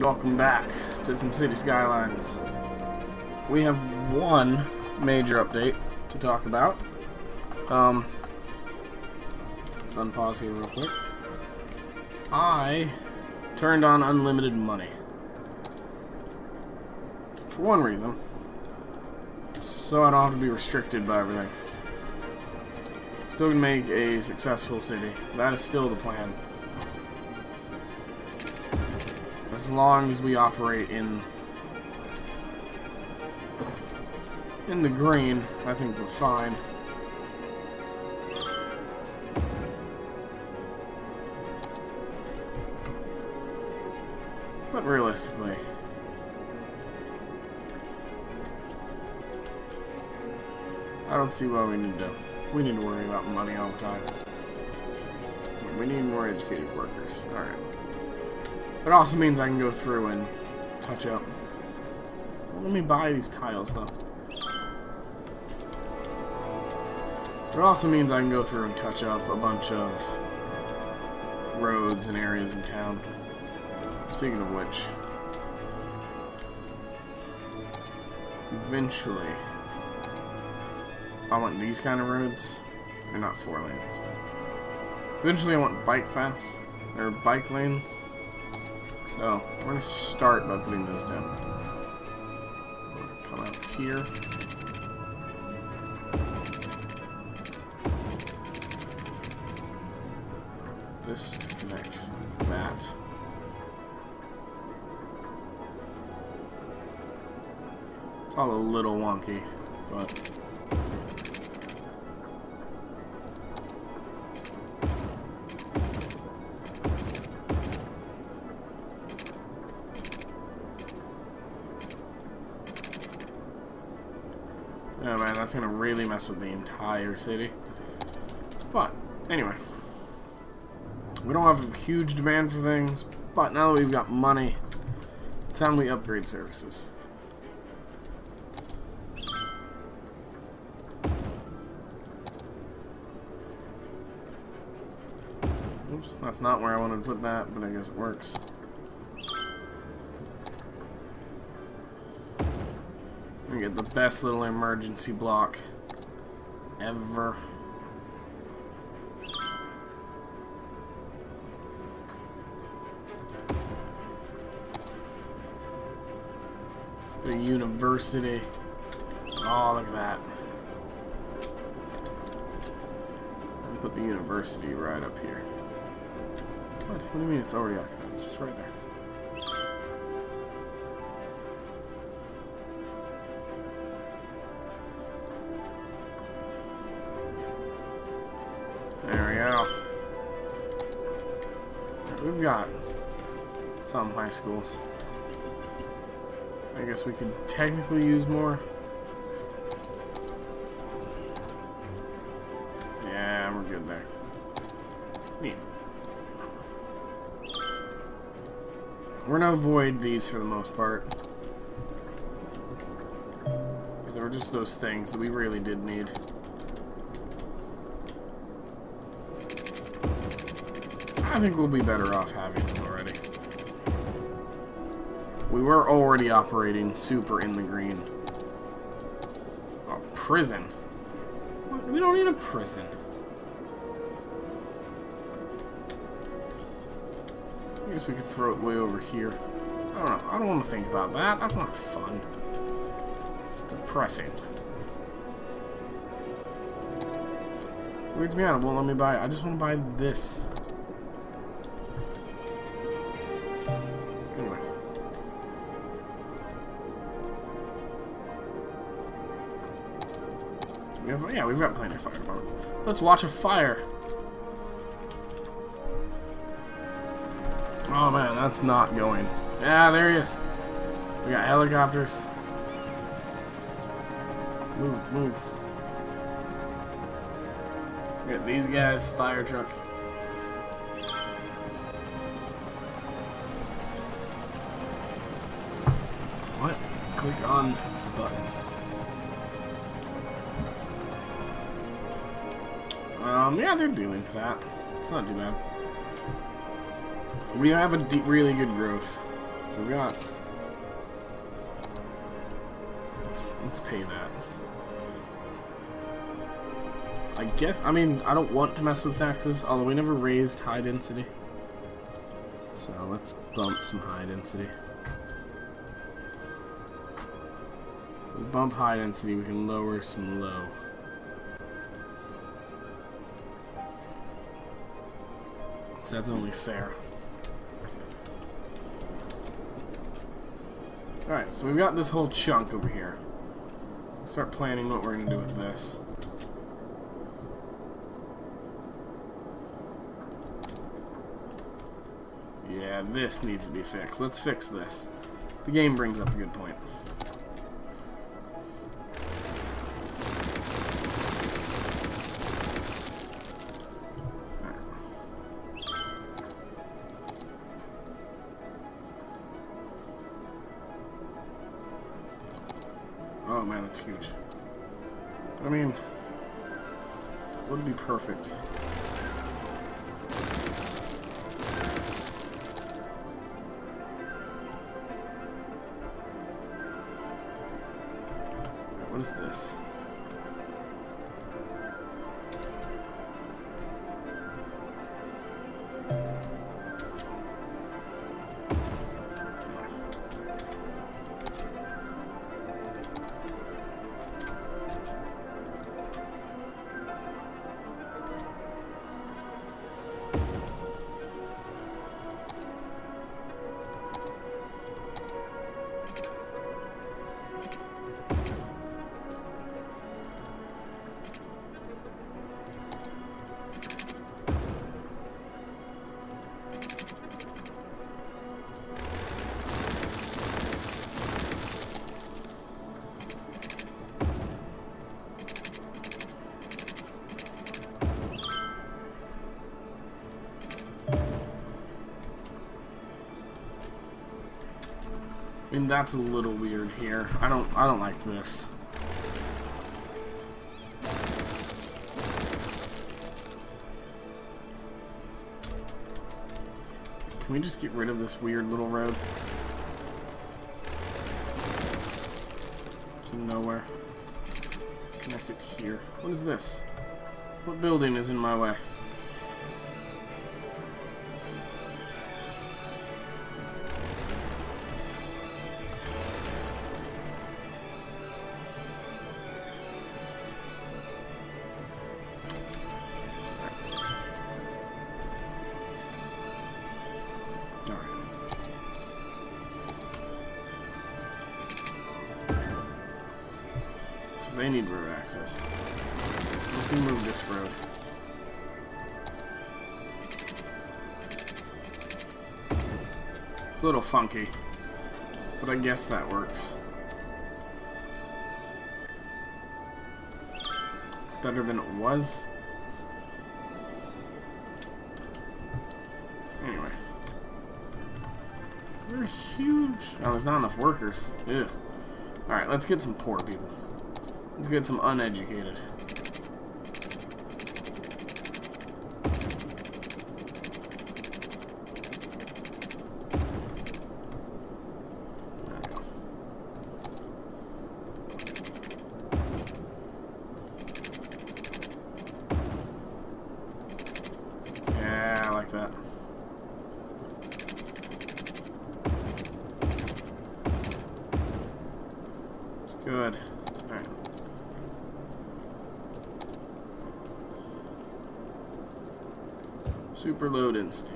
Welcome back to some Cities Skylines. We have one major update to talk about. Let's unpause here real quick. I turned on unlimited money. For one reason. So I don't have to be restricted by everything. Still gonna make a successful city. That is still the plan. As long as we operate in the green, I think we're fine. But realistically, I don't see why we need to worry about money all the time. We need more educated workers. All right. It also means I can go through and touch up. Let me buy these tiles, though. It also means I can go through and touch up a bunch of roads and areas in town. Speaking of which, eventually, I want these kind of roads. They're not 4 lanes, but eventually I want bike paths or bike lanes. So, we're going to start by putting those down. Come up here. This to connect that. It's all a little wonky, but... oh man, that's gonna really mess with the entire city. But anyway, we don't have a huge demand for things, but now that we've got money, it's time we upgrade services. Oops, that's not where I wanted to put that, but I guess it works. We get the best little emergency block ever. The university. Oh, look at that. I'm gonna put the university right up here. What? What do you mean it's already occupied? It's just right there. We've got some high schools. I guess we could technically use more. Yeah, we're good there. Neat. We're gonna avoid these for the most part. They were just those things that we really did need. I think we'll be better off having them already. We were already operating super in the green. Oh, prison. What? We don't need a prison. I guess we could throw it way over here. I don't know. I don't want to think about that. That's not fun. It's depressing. Weirds me out. It won't let me buy it. I just want to buy this. Yeah, we've got plenty of fire departments. Let's watch a fire. Oh man, that's not going. Yeah, there he is. We got helicopters. Move, move. We got these guys, fire truck. What? Click on the button. Yeah, they're dealing with that. It's not too bad. We have a really good growth. But we got... Let's pay that. I guess... I mean, I don't want to mess with taxes, although we never raised high density. So let's bump some high density. We bump high density, we can lower some low. So that's only fair. Alright, so we've got this whole chunk over here. Let's start planning what we're going to do with this. Yeah, this needs to be fixed. Let's fix this. The game brings up a good point. Oh man, that's huge. But I mean, that would be perfect. What is this? I mean, that's a little weird here. I don't like this. Can we just get rid of this weird little road? To nowhere. Connect it here. What is this? What building is in my way? They need road access. Let me move this road. It's a little funky, but I guess that works. It's better than it was. Anyway. They're huge. Oh, there's not enough workers. Ugh. Alright, let's get some poor people. Let's get some uneducated. Yeah, I like that. It's good. All right. Super low density.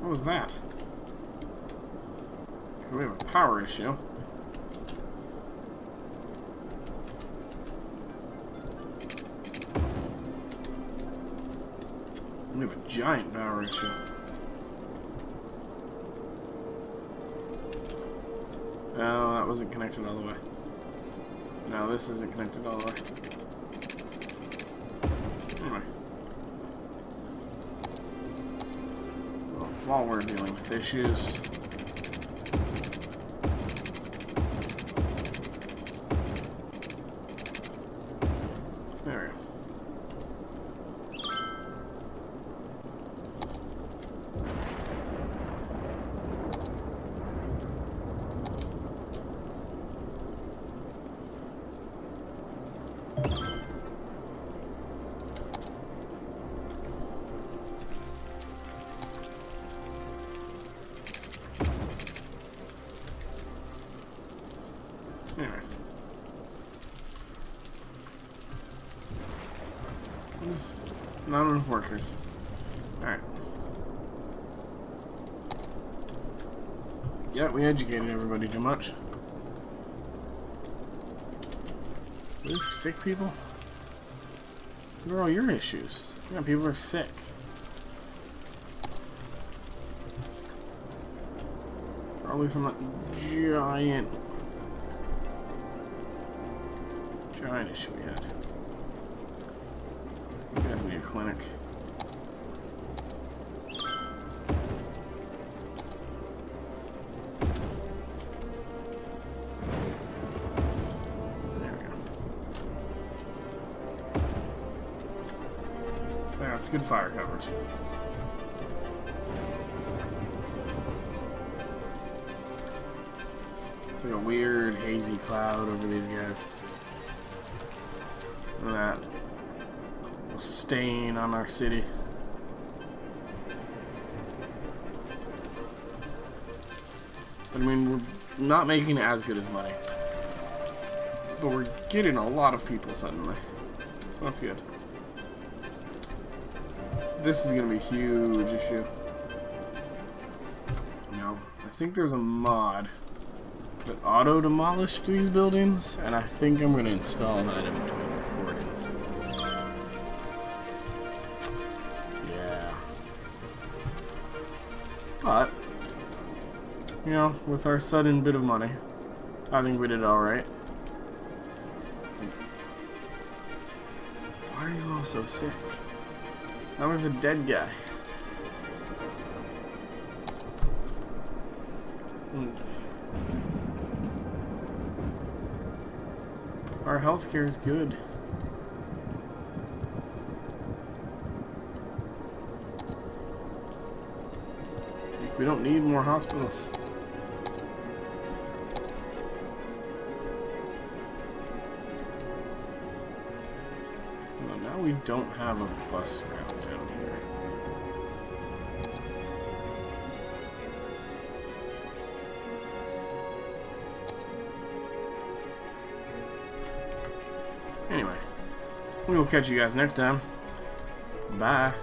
What was that? We have a power issue. We have a giant power issue. Oh, that wasn't connected all the way. No, this isn't connected all the way. Anyway. Well, while we're dealing with issues... There we go. Not enough workers. Alright. Yeah, we educated everybody too much. Oof, sick people? What are all your issues? Yeah, people are sick. Probably from that giant issue we had. You guys need a clinic. Good fire coverage. It's like a weird hazy cloud over these guys. Look at that little stain on our city. But I mean, we're not making as good as money, but we're getting a lot of people suddenly, so that's good. This is going to be a huge issue. Now, I think there's a mod that auto-demolished these buildings, and I think I'm going to install that in between recordings. Yeah. But, you know, with our sudden bit of money, I think we did alright. Why are you all so sick? That was a dead guy. Our healthcare is good. We don't need more hospitals. Well, now we don't have a bus route. Anyway, we will catch you guys next time. Bye.